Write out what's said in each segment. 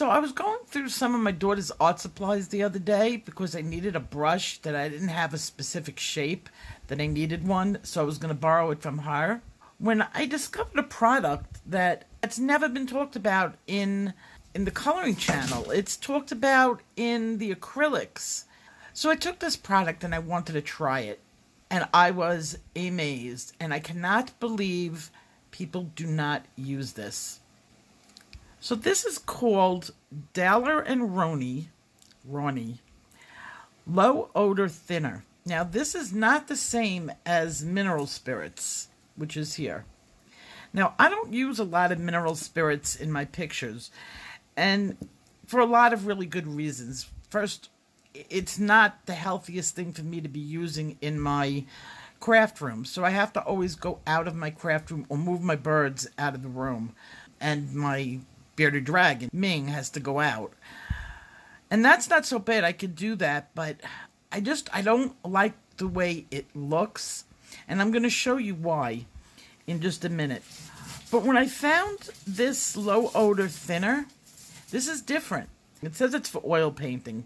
So I was going through some of my daughter's art supplies the other day because I needed a brush that I didn't have a specific shape that I needed one, so I was going to borrow it from her. When I discovered a product that's never been talked about in the coloring channel. It's talked about in the acrylics. So I took this product and I wanted to try it. And I was amazed. And I cannot believe people do not use this. So this is called Daler-Rowney Low Odor Thinner. Now this is not the same as mineral spirits, which is here. Now, I don't use a lot of mineral spirits in my pictures, and for a lot of really good reasons. First, it's not the healthiest thing for me to be using in my craft room, so I have to always go out of my craft room or move my birds out of the room, and my bearded dragon, Ming, has to go out. And that's not so bad, I could do that, but I don't like the way it looks. And I'm going to show you why in just a minute. But when I found this low odor thinner, this is different. It says it's for oil painting.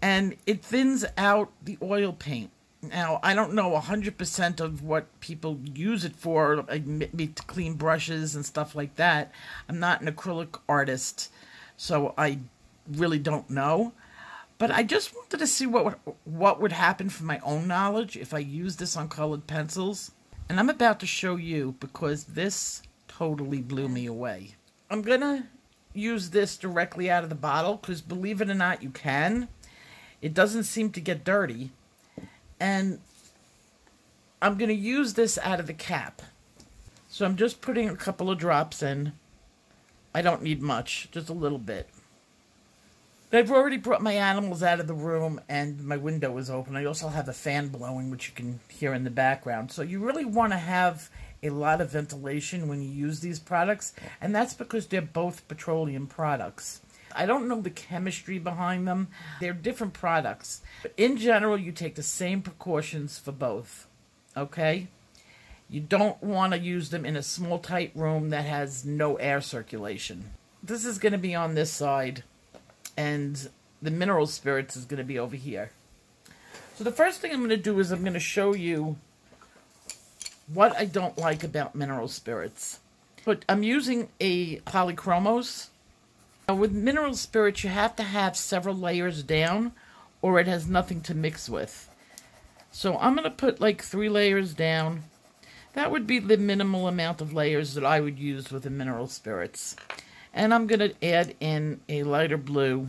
And it thins out the oil paint. Now, I don't know 100% of what people use it for, maybe to clean brushes and stuff like that. I'm not an acrylic artist, so I really don't know. But I just wanted to see what would happen from my own knowledge if I used this on colored pencils. And I'm about to show you because this totally blew me away. I'm going to use this directly out of the bottle because, believe it or not, you can. It doesn't seem to get dirty. And I'm going to use this out of the cap. So I'm just putting a couple of drops in. I don't need much, just a little bit. I've already brought my animals out of the room, and my window is open. I also have a fan blowing, which you can hear in the background. So you really want to have a lot of ventilation when you use these products, and that's because they're both petroleum products. I don't know the chemistry behind them. They're different products. But in general, you take the same precautions for both, okay? You don't want to use them in a small, tight room that has no air circulation. This is going to be on this side. And the mineral spirits is going to be over here. So the first thing I'm going to do is I'm going to show you what I don't like about mineral spirits. But I'm using a Polychromos. Now with mineral spirits, you have to have several layers down or it has nothing to mix with. So I'm going to put like 3 layers down. That would be the minimal amount of layers that I would use with the mineral spirits. And I'm going to add in a lighter blue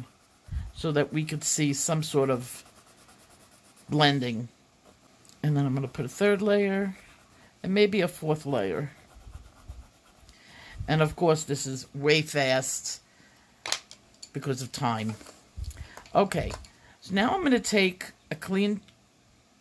so that we could see some sort of blending. And then I'm going to put a 3rd layer and maybe a 4th layer. And of course this is way fast because of time. Okay, so now I'm going to take a clean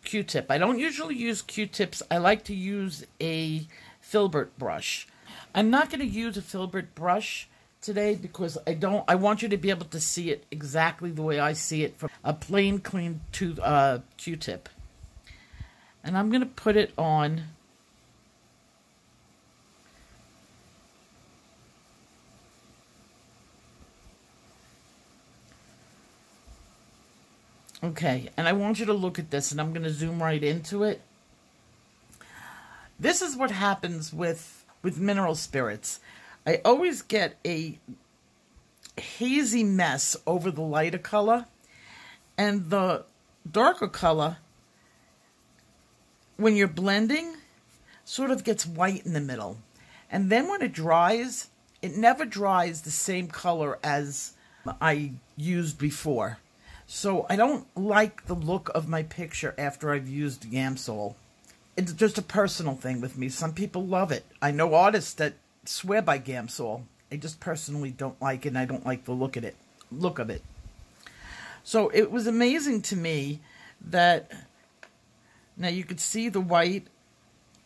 Q-tip. I don't usually use Q-tips. I like to use a filbert brush. I'm not going to use a filbert brush today because I want you to be able to see it exactly the way I see it from a plain clean Q-tip. And I'm going to put it on okay, and I want you to look at this, and I'm going to zoom right into it. This is what happens with mineral spirits. I always get a hazy mess over the lighter color, and the darker color, when you're blending, sort of gets white in the middle. And then when it dries, it never dries the same color as I used before. So I don't like the look of my picture after I've used Gamsol. It's just a personal thing with me. Some people love it. I know artists that swear by Gamsol. I just personally don't like it, and I don't like the look of it. So it was amazing to me that now you could see the white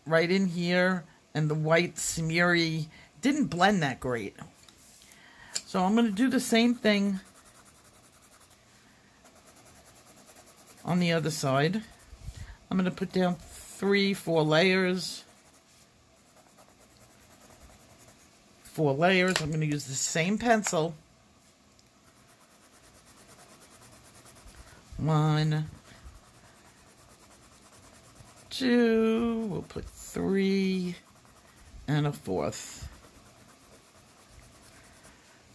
right in here, and the white smeary didn't blend that great. So I'm going to do the same thing on the other side. I'm going to put down 3, 4 layers. 4 layers. I'm going to use the same pencil One, two, we'll put three and a fourth.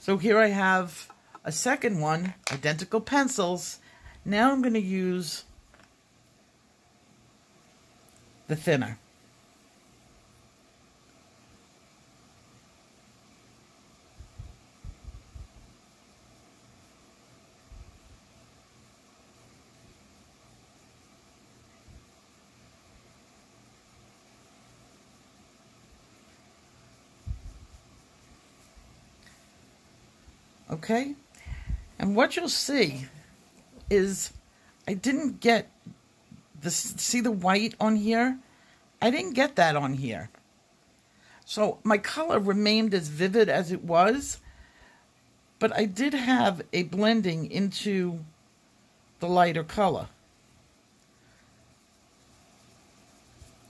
So here I have a second one, identical pencils. Now I'm going to use the thinner. Okay, and what you'll see is I didn't get this, see the white on here? I didn't get that on here. So my color remained as vivid as it was, but I did have a blending into the lighter color.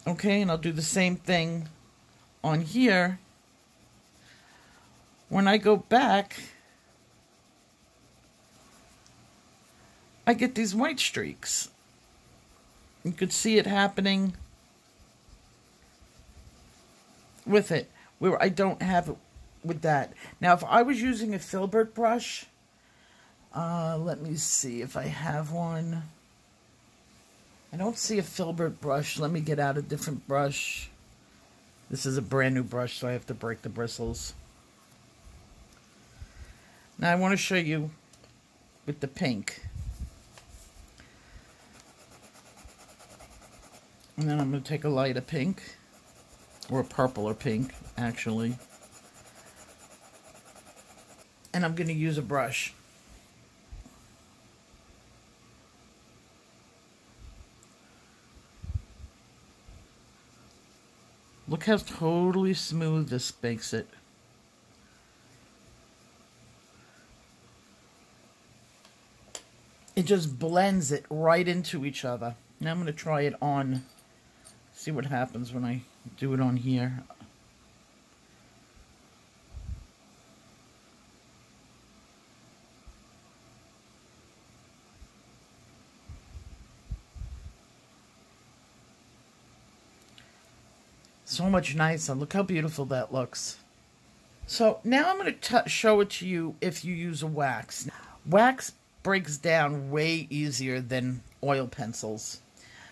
Okay, and I'll do the same thing on here. When I go back, I get these white streaks. You could see it happening with it, where I don't have it with that. Now, if I was using a filbert brush, let me see if I have one. I don't see a filbert brush. Let me get out a different brush. This is a brand new brush, so I have to break the bristles. Now, I want to show you with the pink. And then I'm going to take a lighter pink, or a purple or pink, actually. And I'm going to use a brush. Look how totally smooth this makes it. It just blends it right into each other. Now I'm going to try it on. See what happens when I do it on here. So much nicer. Look how beautiful that looks. So now I'm going to show it to you if you use a wax. Wax breaks down way easier than oil pencils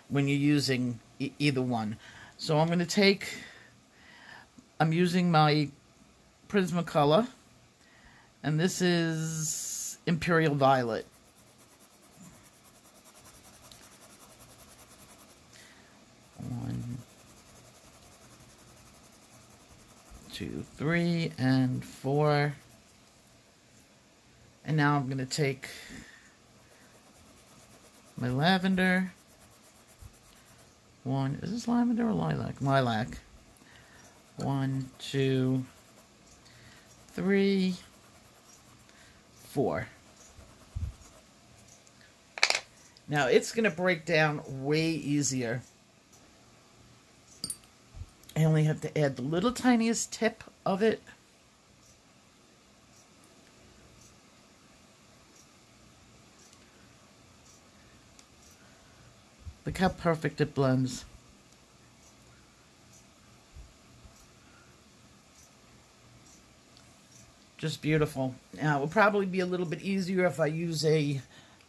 when you're using either one. So I'm going to take, I'm using my Prismacolor, and this is Imperial Violet. One, two, three, and four. And now I'm going to take my lavender. One, is this lavender or lilac? Lilac. One, two, three, four. Now it's going to break down way easier. I only have to add the little tiniest tip of it. Look how perfect it blends. Just beautiful. Now, it will probably be a little bit easier if I use a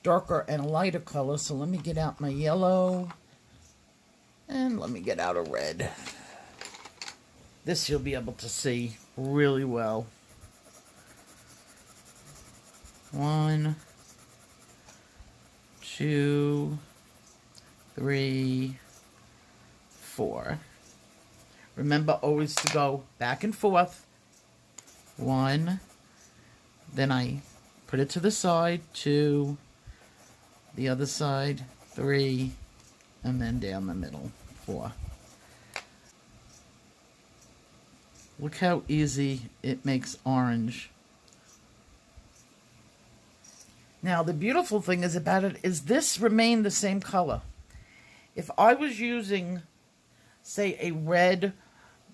darker and a lighter color. So let me get out my yellow. And let me get out a red. This you'll be able to see really well. One, two, three, four. Remember always to go back and forth. One, then I put it to the side, two, the other side, three, and then down the middle, four. Look how easy it makes orange. Now, the beautiful thing is about it is this remained the same color. If I was using, say, a red,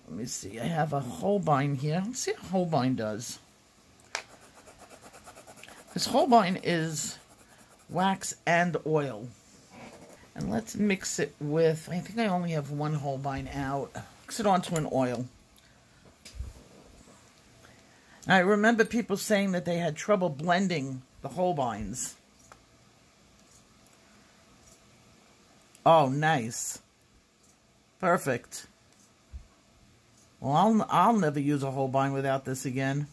let me see, I have a Holbein here. Let's see what Holbein does. This Holbein is wax and oil. And let's mix it with, I think I only have one Holbein out. Mix it onto an oil. I remember people saying that they had trouble blending the Holbeins. Oh, nice. Perfect. Well, I'll never use a Holbein without this again.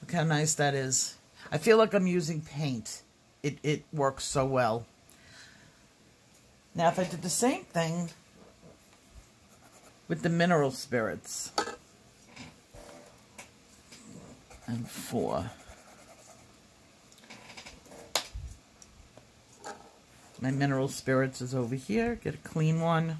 Look how nice that is. I feel like I'm using paint. It works so well. Now, if I did the same thing with the mineral spirits. And four. My mineral spirits is over here. Get a clean one.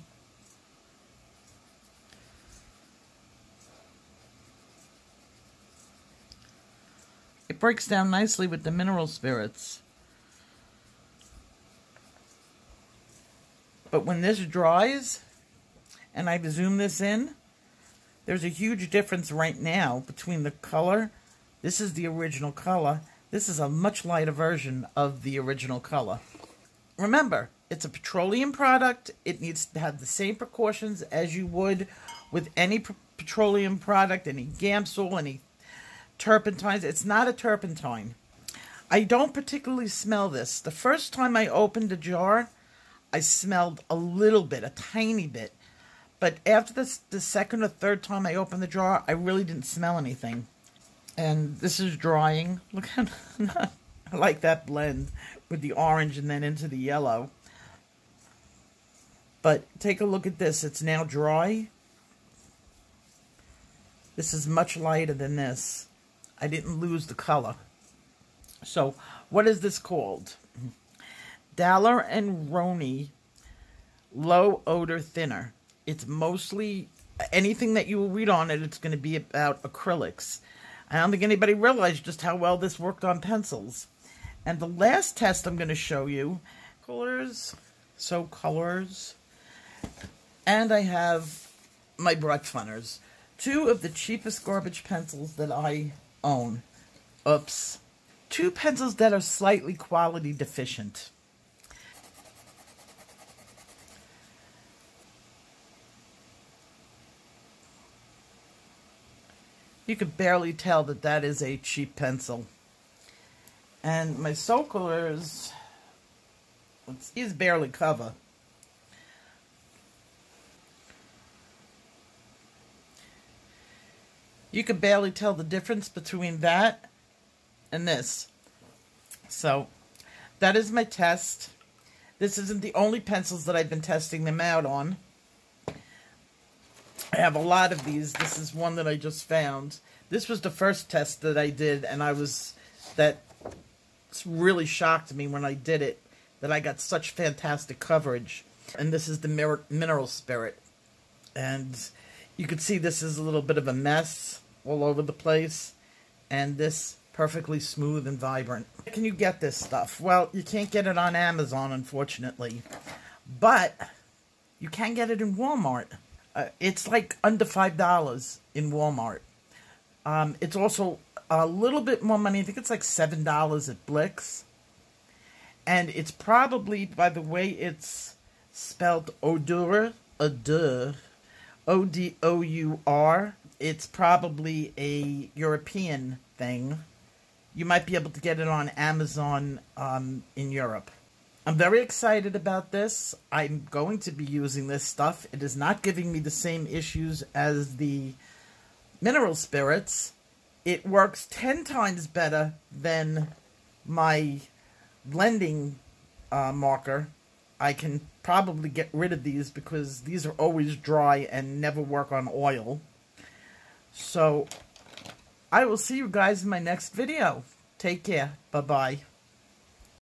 It breaks down nicely with the mineral spirits. But when this dries, and I zoom this in, there's a huge difference right now between the color. This is the original color. This is a much lighter version of the original color. Remember, it's a petroleum product. It needs to have the same precautions as you would with any petroleum product, any Gamsol, any turpentines. It's not a turpentine. I don't particularly smell this. The first time I opened the jar, I smelled a little bit, a tiny bit. But after the second or third time I opened the jar, I really didn't smell anything. And this is drying. Look how I like that blend with the orange and then into the yellow. But take a look at this. It's now dry. This is much lighter than this. I didn't lose the color. So what is this called? Daler-Rowney Low Odor Thinner. It's mostly anything that you will read on it, it's going to be about acrylics. I don't think anybody realized just how well this worked on pencils. And the last test I'm going to show you, colors, and I have my Breitfunners, two of the cheapest garbage pencils that I own. Oops. Two pencils that are slightly quality deficient. You could barely tell that that is a cheap pencil. And my Sokolers is barely cover. You could barely tell the difference between that and this. So that is my test. This isn't the only pencils that I've been testing them out on. I have a lot of these. This is one that I just found. This was the first test that I did, and that really shocked me when I did it, that I got such fantastic coverage. And this is the mineral spirit. And you can see this is a little bit of a mess all over the place. And this perfectly smooth and vibrant. Where can you get this stuff? Well, you can't get it on Amazon, unfortunately. But you can get it in Walmart. It's like under $5 in Walmart. It's also a little bit more money. I think it's like $7 at Blix. And it's probably, by the way it's spelled odeur, O-D-O-U-R. It's probably a European thing. You might be able to get it on Amazon in Europe. I'm very excited about this. I'm going to be using this stuff. It is not giving me the same issues as the mineral spirits. It works 10 times better than my blending marker. I can probably get rid of these because these are always dry and never work on oil. So I will see you guys in my next video. Take care. Bye-bye.